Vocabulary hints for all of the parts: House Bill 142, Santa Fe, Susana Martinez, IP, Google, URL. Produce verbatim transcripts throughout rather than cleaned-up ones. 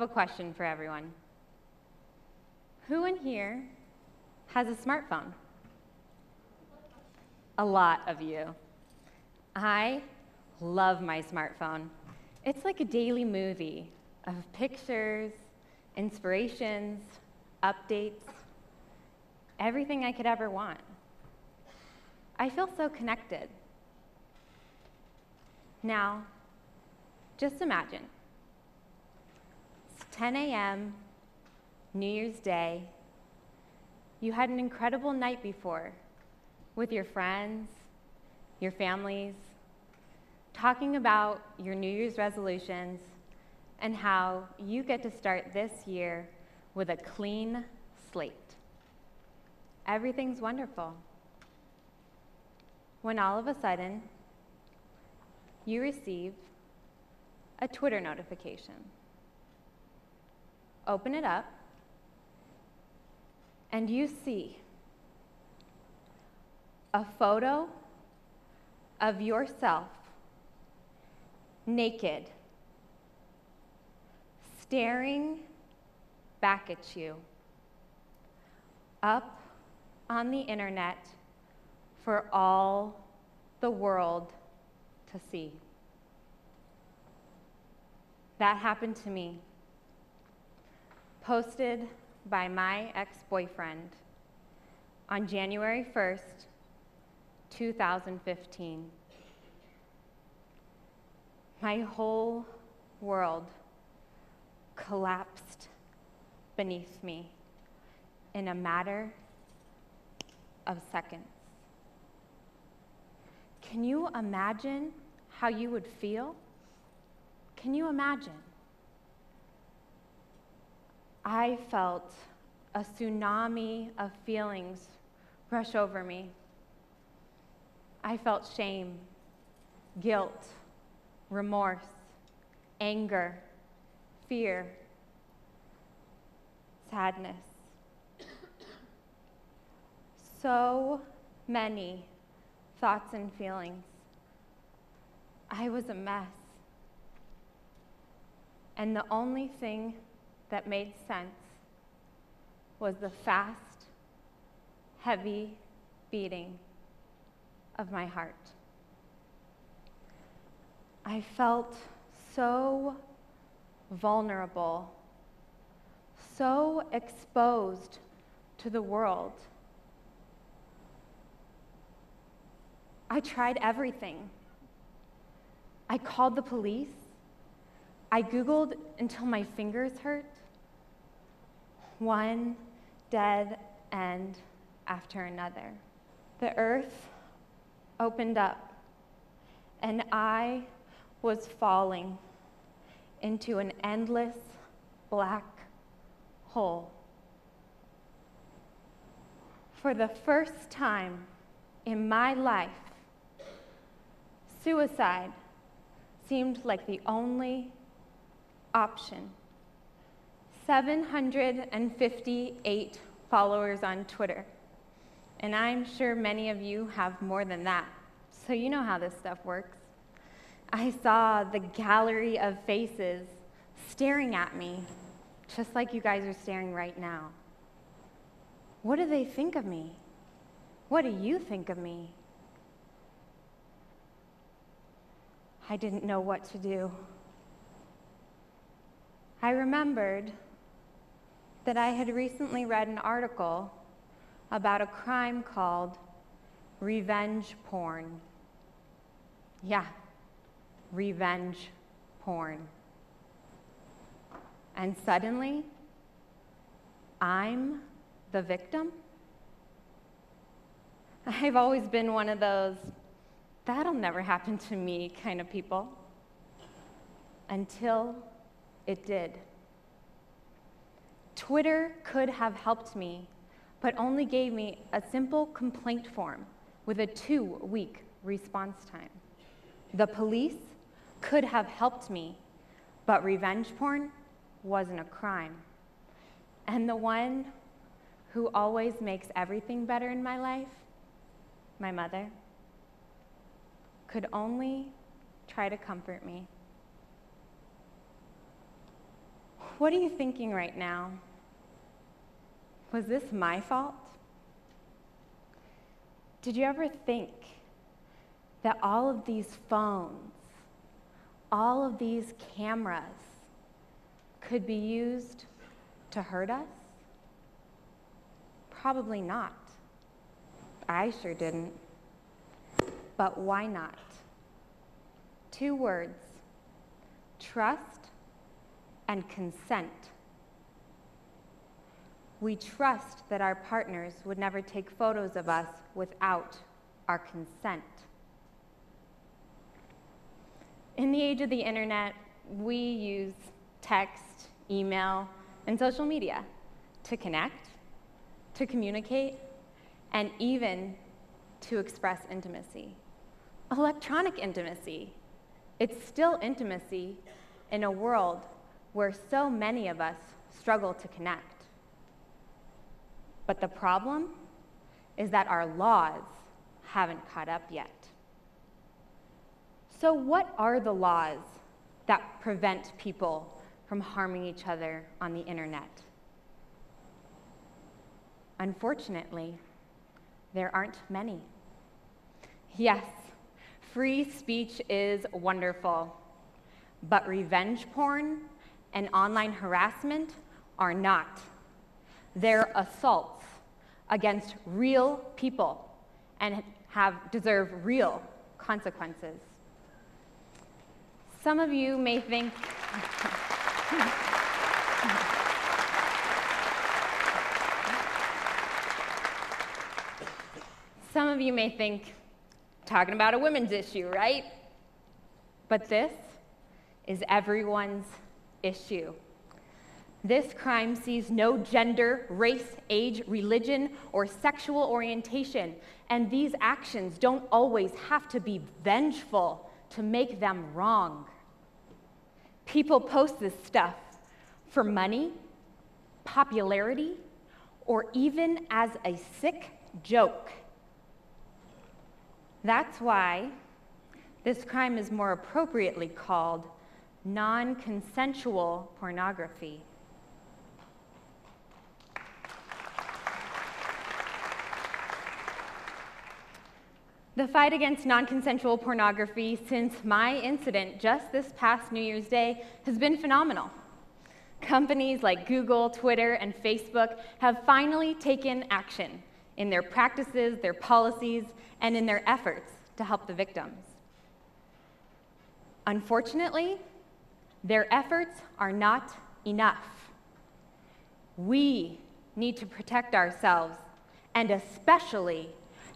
have a question for everyone. Who in here has a smartphone? A lot of you. I love my smartphone. It's like a daily movie of pictures, inspirations, updates, everything I could ever want. I feel so connected. Now, just imagine, it's ten A M, New Year's Day, you had an incredible night before with your friends, your families, talking about your New Year's resolutions and how you get to start this year with a clean slate. Everything's wonderful. When all of a sudden, you receive a Twitter notification. Open it up, and you see a photo of yourself naked, staring back at you, up on the internet for all the world to see. That happened to me. Posted by my ex-boyfriend on January first, two thousand fifteen. My whole world collapsed beneath me in a matter of seconds. Can you imagine how you would feel? Can you imagine? I felt a tsunami of feelings rush over me. I felt shame, guilt, remorse, anger, fear, sadness. So many thoughts and feelings. I was a mess. And the only thing that made sense was the fast, heavy beating of my heart. I felt so vulnerable, so exposed to the world. I tried everything. I called the police. I Googled until my fingers hurt. One dead end after another. The earth opened up, and I was falling into an endless black hole. For the first time in my life, suicide seemed like the only option. seven hundred fifty-eight followers on Twitter, and I'm sure many of you have more than that, so you know how this stuff works. I saw the gallery of faces staring at me, just like you guys are staring right now. What do they think of me? What do you think of me? I didn't know what to do. I remembered that I had recently read an article about a crime called revenge porn. Yeah, revenge porn. And suddenly, I'm the victim? I've always been one of those, that'll never happen to me kind of people, until it did. Twitter could have helped me, but only gave me a simple complaint form with a two-week response time. The police could have helped me, but revenge porn wasn't a crime. And the one who always makes everything better in my life, my mother, could only try to comfort me. what are you thinking right now? Was this my fault? Did you ever think that all of these phones, all of these cameras could be used to hurt us? Probably not. I sure didn't. But why not? Two words: trust and consent. We trust that our partners would never take photos of us without our consent. In the age of the internet, we use text, email, and social media to connect, to communicate, and even to express intimacy. Electronic intimacy. It's still intimacy in a world where so many of us struggle to connect. But the problem is that our laws haven't caught up yet. So what are the laws that prevent people from harming each other on the internet? Unfortunately, there aren't many. Yes, free speech is wonderful, but revenge porn and online harassment are not. They're assaults against real people and have deserve real consequences. Some of you may think some of you may think, talking about a women's issue, right? But this is everyone's issue. This crime sees no gender, race, age, religion, or sexual orientation, and these actions don't always have to be vengeful to make them wrong. People post this stuff for money, popularity, or even as a sick joke. That's why this crime is more appropriately called non-consensual pornography. The fight against non-consensual pornography since my incident just this past New Year's Day has been phenomenal. Companies like Google, Twitter, and Facebook have finally taken action in their practices, their policies, and in their efforts to help the victims. Unfortunately, their efforts are not enough. We need to protect ourselves, and especially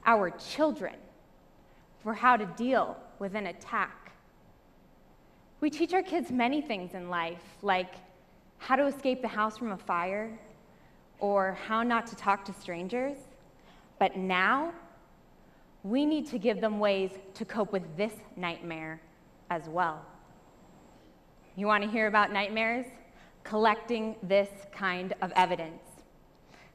our children, for how to deal with an attack. We teach our kids many things in life, like how to escape the house from a fire, or how not to talk to strangers. But now, we need to give them ways to cope with this nightmare as well. You want to hear about nightmares? Collecting this kind of evidence.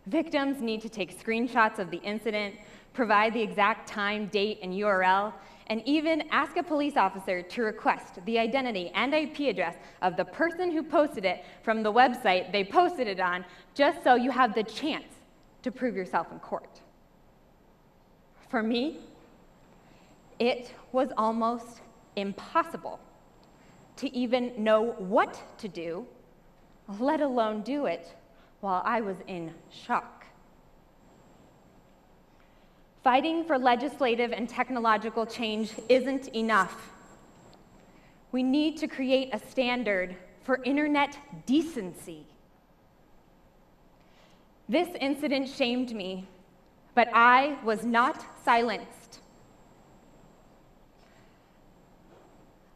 Victims need to take screenshots of the incident, provide the exact time, date, and U R L, and even ask a police officer to request the identity and I P address of the person who posted it from the website they posted it on, just so you have the chance to prove yourself in court. For me, it was almost impossible to even know what to do, let alone do it, while I was in shock. Fighting for legislative and technological change isn't enough. We need to create a standard for internet decency. This incident shamed me, but I was not silenced.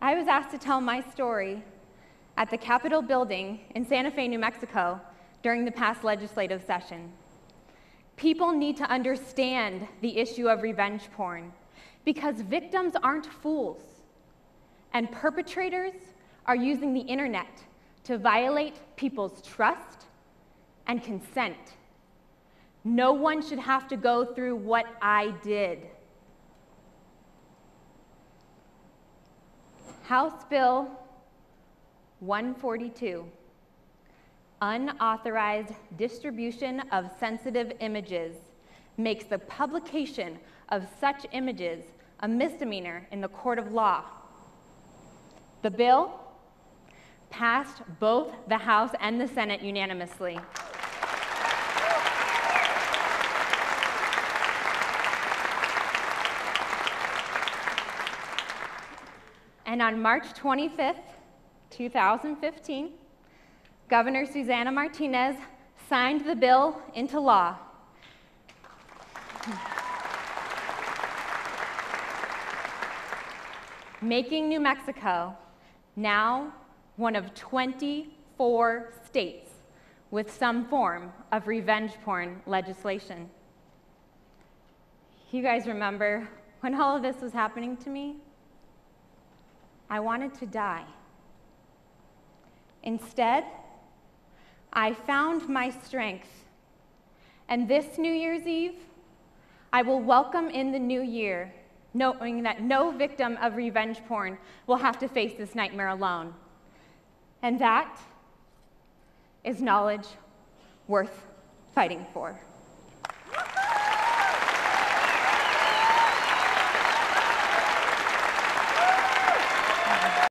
I was asked to tell my story at the Capitol building in Santa Fe, New Mexico, during the past legislative session. People need to understand the issue of revenge porn, because victims aren't fools, and perpetrators are using the internet to violate people's trust and consent. No one should have to go through what I did. House Bill one forty-two unauthorized distribution of sensitive images makes the publication of such images a misdemeanor in the court of law. The bill passed both the House and the Senate unanimously. And on March twenty-fifth, two thousand fifteen, Governor Susana Martinez signed the bill into law. Making New Mexico now one of twenty-four states with some form of revenge porn legislation. You guys remember when all of this was happening to me? I wanted to die. Instead, I found my strength. And this New Year's Eve, I will welcome in the new year, knowing that no victim of revenge porn will have to face this nightmare alone. And that is knowledge worth fighting for.